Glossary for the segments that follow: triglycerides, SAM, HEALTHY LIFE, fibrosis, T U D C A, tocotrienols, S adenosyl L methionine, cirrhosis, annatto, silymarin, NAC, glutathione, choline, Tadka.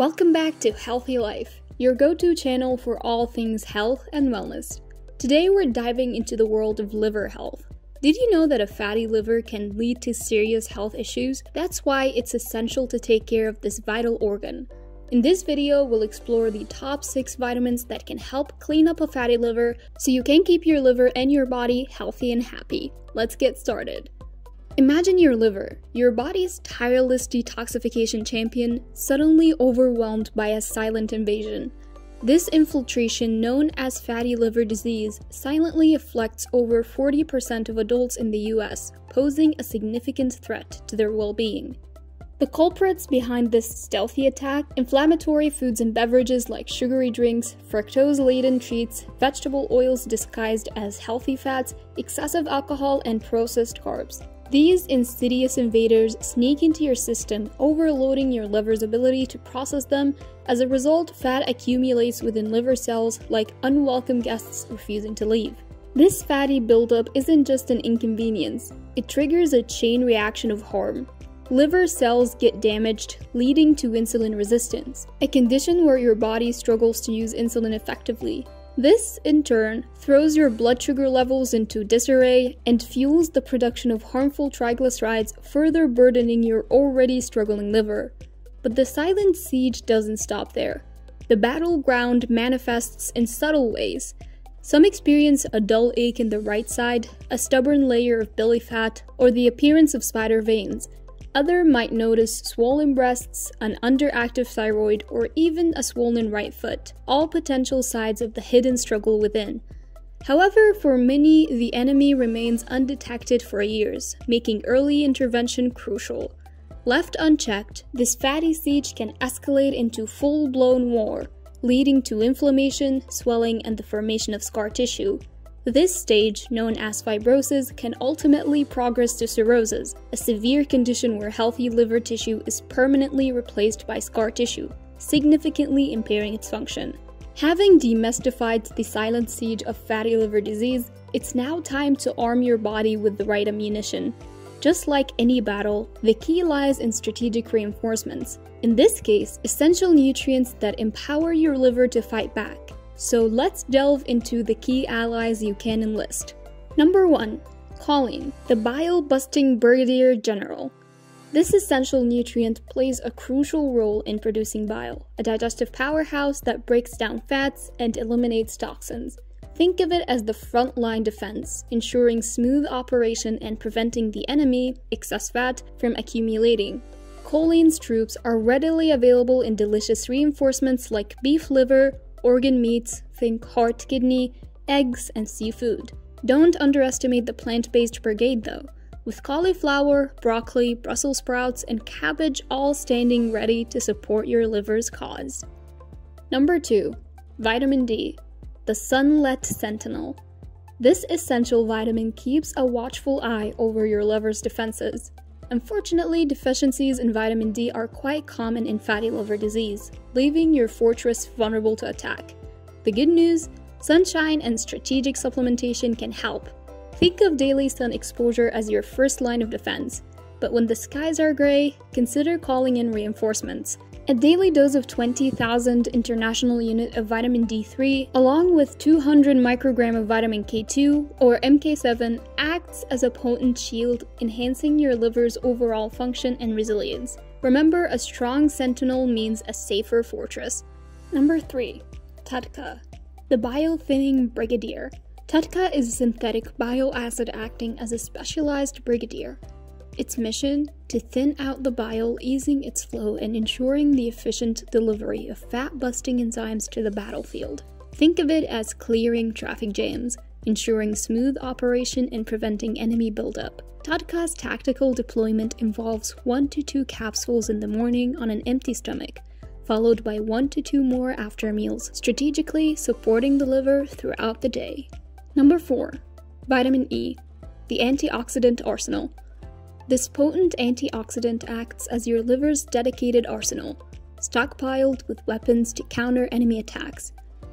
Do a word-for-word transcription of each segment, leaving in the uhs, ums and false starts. Welcome back to Healthy Life, your go-to channel for all things health and wellness. Today we're diving into the world of liver health. Did you know that a fatty liver can lead to serious health issues? That's why it's essential to take care of this vital organ. In this video, we'll explore the top six vitamins that can help clean up a fatty liver so you can keep your liver and your body healthy and happy. Let's get started. Imagine your liver, your body's tireless detoxification champion, suddenly overwhelmed by a silent invasion. This infiltration, known as fatty liver disease, silently affects over forty percent of adults in the U S, posing a significant threat to their well-being. The culprits behind this stealthy attack: inflammatory foods and beverages like sugary drinks, fructose-laden treats, vegetable oils disguised as healthy fats, excessive alcohol, and processed carbs. These insidious invaders sneak into your system, overloading your liver's ability to process them. As a result, fat accumulates within liver cells, like unwelcome guests refusing to leave. This fatty buildup isn't just an inconvenience, it triggers a chain reaction of harm. Liver cells get damaged, leading to insulin resistance, a condition where your body struggles to use insulin effectively. This, in turn, throws your blood sugar levels into disarray and fuels the production of harmful triglycerides, further burdening your already struggling liver. But the silent siege doesn't stop there. The battleground manifests in subtle ways. Some experience a dull ache in the right side, a stubborn layer of belly fat, or the appearance of spider veins. Others might notice swollen breasts, an underactive thyroid, or even a swollen right foot, all potential signs of the hidden struggle within. However, for many, the enemy remains undetected for years, making early intervention crucial. Left unchecked, this fatty siege can escalate into full-blown war, leading to inflammation, swelling, and the formation of scar tissue. This stage, known as fibrosis, can ultimately progress to cirrhosis, a severe condition where healthy liver tissue is permanently replaced by scar tissue, significantly impairing its function. Having demystified the silent siege of fatty liver disease, it's now time to arm your body with the right ammunition. Just like any battle, the key lies in strategic reinforcements. In this case, essential nutrients that empower your liver to fight back. So let's delve into the key allies you can enlist. Number one. Choline, the bile-busting brigadier general. This essential nutrient plays a crucial role in producing bile, a digestive powerhouse that breaks down fats and eliminates toxins. Think of it as the frontline defense, ensuring smooth operation and preventing the enemy, excess fat, from accumulating. Choline's troops are readily available in delicious reinforcements like beef liver, organ meats, think heart, kidney, eggs, and seafood. Don't underestimate the plant-based brigade though, with cauliflower, broccoli, Brussels sprouts, and cabbage all standing ready to support your liver's cause. Number two. Vitamin D, the sunlit sentinel. This essential vitamin keeps a watchful eye over your liver's defenses. Unfortunately, deficiencies in vitamin D are quite common in fatty liver disease, leaving your fortress vulnerable to attack. The good news? Sunshine and strategic supplementation can help. Think of daily sun exposure as your first line of defense, but when the skies are gray, consider calling in reinforcements. A daily dose of twenty thousand international unit of vitamin D three, along with two hundred microgram of vitamin K two or M K seven, acts as a potent shield, enhancing your liver's overall function and resilience. Remember, a strong sentinel means a safer fortress. Number three. Tadka, the bile-thinning brigadier. Tadka is a synthetic bile acid acting as a specialized brigadier. Its mission? To thin out the bile, easing its flow and ensuring the efficient delivery of fat-busting enzymes to the battlefield. Think of it as clearing traffic jams, ensuring smooth operation and preventing enemy buildup. Tadka's tactical deployment involves one to two capsules in the morning on an empty stomach, followed by one to two more after meals, strategically supporting the liver throughout the day. Number four. Vitamin E, the antioxidant arsenal. This potent antioxidant acts as your liver's dedicated arsenal, stockpiled with weapons to counter enemy attacks.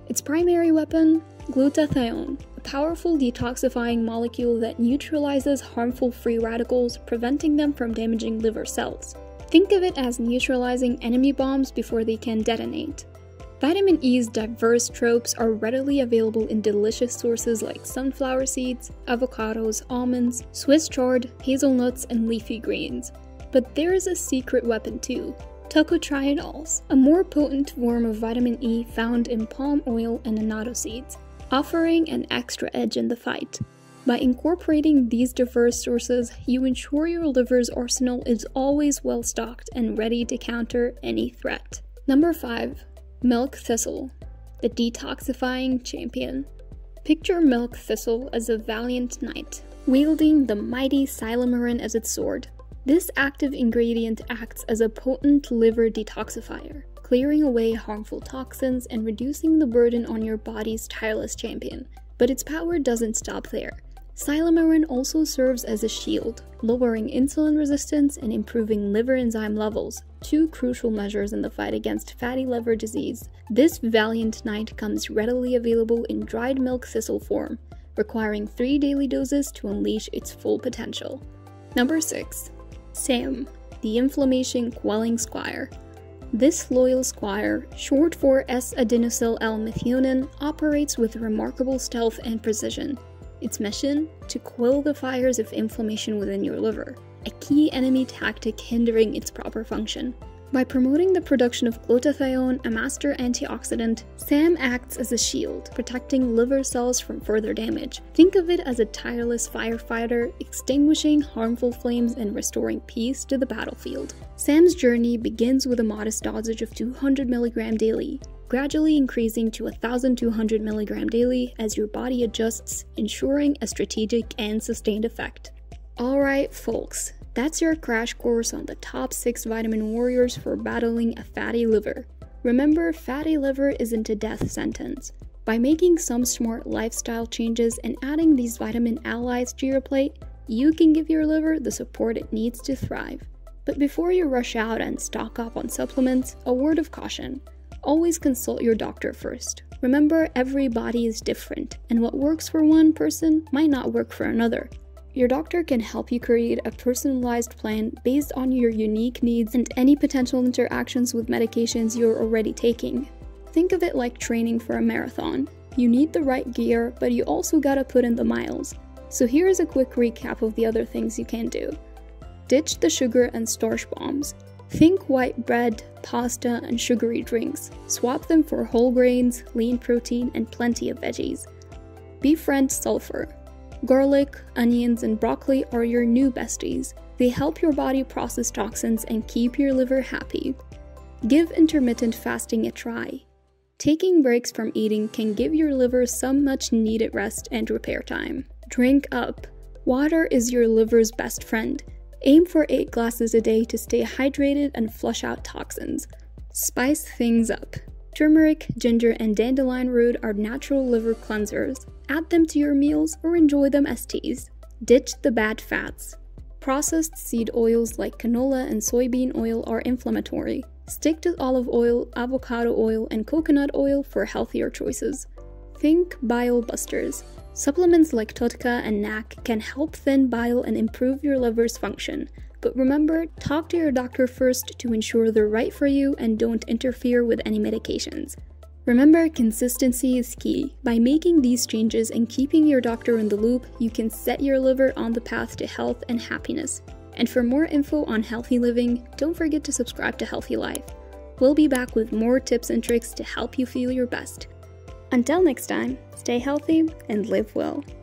Its primary weapon? Glutathione, a powerful detoxifying molecule that neutralizes harmful free radicals, preventing them from damaging liver cells. Think of it as neutralizing enemy bombs before they can detonate. Vitamin E's diverse tropes are readily available in delicious sources like sunflower seeds, avocados, almonds, Swiss chard, hazelnuts, and leafy greens. But there is a secret weapon too, tocotrienols, a more potent form of vitamin E found in palm oil and annatto seeds, offering an extra edge in the fight. By incorporating these diverse sources, you ensure your liver's arsenal is always well stocked and ready to counter any threat. Number five. Milk thistle, the detoxifying champion. Picture milk thistle as a valiant knight, wielding the mighty silymarin as its sword. This active ingredient acts as a potent liver detoxifier, clearing away harmful toxins and reducing the burden on your body's tireless champion. But its power doesn't stop there. Silymarin also serves as a shield, lowering insulin resistance and improving liver enzyme levels, two crucial measures in the fight against fatty liver disease. This valiant knight comes readily available in dried milk thistle form, requiring three daily doses to unleash its full potential. Number six. SAM, the inflammation-quelling squire. This loyal squire, short for S adenosyl L methionine, operates with remarkable stealth and precision. Its mission? To quell the fires of inflammation within your liver, a key enemy tactic hindering its proper function. By promoting the production of glutathione, a master antioxidant, SAM acts as a shield, protecting liver cells from further damage. Think of it as a tireless firefighter, extinguishing harmful flames and restoring peace to the battlefield. SAM's journey begins with a modest dosage of two hundred milligrams daily, gradually increasing to one thousand two hundred milligrams daily as your body adjusts, ensuring a strategic and sustained effect. Alright folks, that's your crash course on the top six vitamin warriors for battling a fatty liver. Remember, fatty liver isn't a death sentence. By making some smart lifestyle changes and adding these vitamin allies to your plate, you can give your liver the support it needs to thrive. But before you rush out and stock up on supplements, a word of caution. Always consult your doctor first. Remember, every body is different, and what works for one person might not work for another. Your doctor can help you create a personalized plan based on your unique needs and any potential interactions with medications you're already taking. Think of it like training for a marathon. You need the right gear, but you also gotta put in the miles. So here is a quick recap of the other things you can do. Ditch the sugar and starch bombs. Think white bread, pasta, and sugary drinks. Swap them for whole grains, lean protein, and plenty of veggies. Befriend sulfur. Garlic, onions, and broccoli are your new besties. They help your body process toxins and keep your liver happy. Give intermittent fasting a try. Taking breaks from eating can give your liver some much-needed rest and repair time. Drink up. Water is your liver's best friend. Aim for eight glasses a day to stay hydrated and flush out toxins. Spice things up. Turmeric, ginger, and dandelion root are natural liver cleansers. Add them to your meals or enjoy them as teas. Ditch the bad fats. Processed seed oils like canola and soybean oil are inflammatory. Stick to olive oil, avocado oil, and coconut oil for healthier choices. Think bile busters. Supplements like T U D C A and N A C can help thin bile and improve your liver's function. But remember, talk to your doctor first to ensure they're right for you and don't interfere with any medications. Remember, consistency is key. By making these changes and keeping your doctor in the loop, you can set your liver on the path to health and happiness. And for more info on healthy living, don't forget to subscribe to Healthy Life. We'll be back with more tips and tricks to help you feel your best. Until next time, stay healthy and live well.